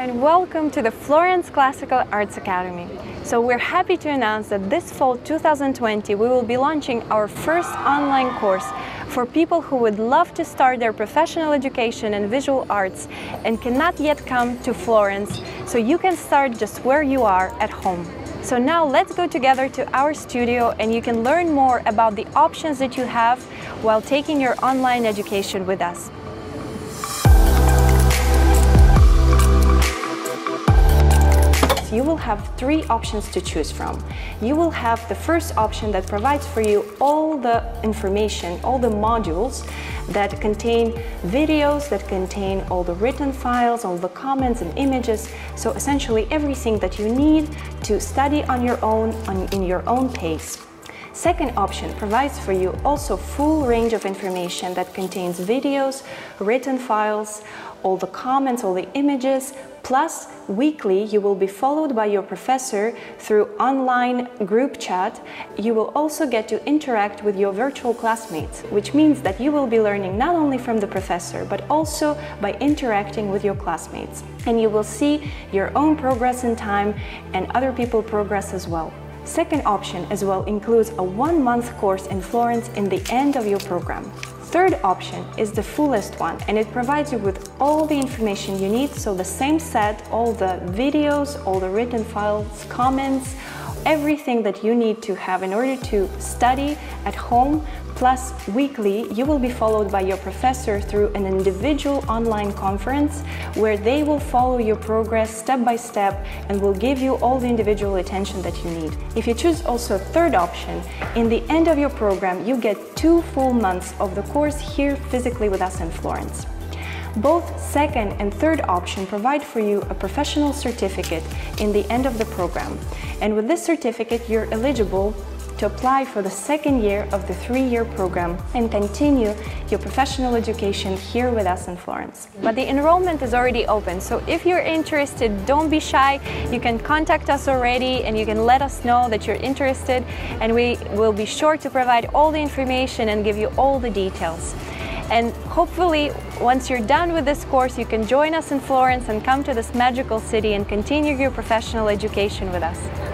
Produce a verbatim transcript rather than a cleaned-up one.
and welcome to the Florence Classical Arts Academy. So we're happy to announce that this fall two thousand twenty we will be launching our first online course for people who would love to start their professional education in visual arts and cannot yet come to Florence, so you can start just where you are at home. So now let's go together to our studio and you can learn more about the options that you have while taking your online education with us. You will have three options to choose from. You will have the first option that provides for you all the information, all the modules that contain videos, that contain all the written files, all the comments and images. So essentially everything that you need to study on your own, on, in your own pace. Second option provides for you also full range of information that contains videos, written files, all the comments, all the images, plus weekly you will be followed by your professor through online group chat. You will also get to interact with your virtual classmates, which means that you will be learning not only from the professor but also by interacting with your classmates. And you will see your own progress in time and other people's progress as well. Second option as well includes a one-month course in Florence in the end of your program. Third option is the fullest one, and it provides you with all the information you need, so the same set, all the videos, all the written files, comments, everything that you need to have in order to study at home, plus weekly you will be followed by your professor through an individual online conference where they will follow your progress step by step and will give you all the individual attention that you need. If you choose also a third option, in the end of your program you get two full months of the course here physically with us in Florence. Both second and third option provide for you a professional certificate in the end of the program, and with this certificate you're eligible to apply for the second year of the three-year program and continue your professional education here with us in Florence. But the enrollment is already open, so if you're interested, don't be shy. You can contact us already and you can let us know that you're interested, and we will be sure to provide all the information and give you all the details. And hopefully, once you're done with this course, you can join us in Florence and come to this magical city and continue your professional education with us.